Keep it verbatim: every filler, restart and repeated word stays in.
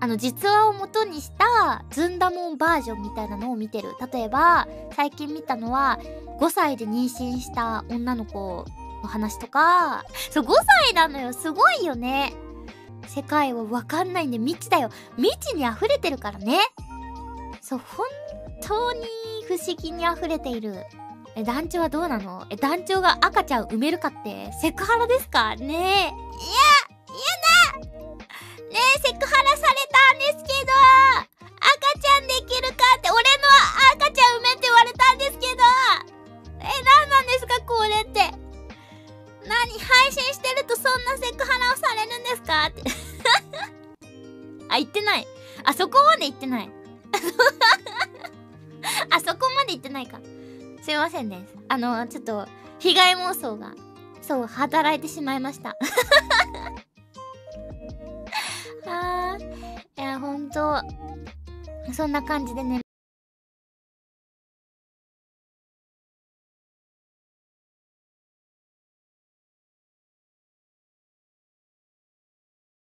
あの実話を元にしたずんだもんバージョンみたいなのを見てる。例えば最近見たのはごさいで妊娠した女の子の話とか。そうごさいなのよ。すごいよね。世界は分かんないんで未知だよ。未知に溢れてるからね。そう本当に不思議に溢れている。え団長はどうなの？え団長が赤ちゃん埋めるかってセクハラですかねえ。いやいやねえセクハラされたんですけど赤ちゃんできるかって俺の赤ちゃん埋めって言われたんですけどえ何なんですかこれって。何配信してるとそんなセクハラをされるんですかってあ言ってない。あそこまで言ってないあそこまで言ってないかすいませんね。あのちょっと被害妄想がそう働いてしまいましたあーいやほんとそんな感じでね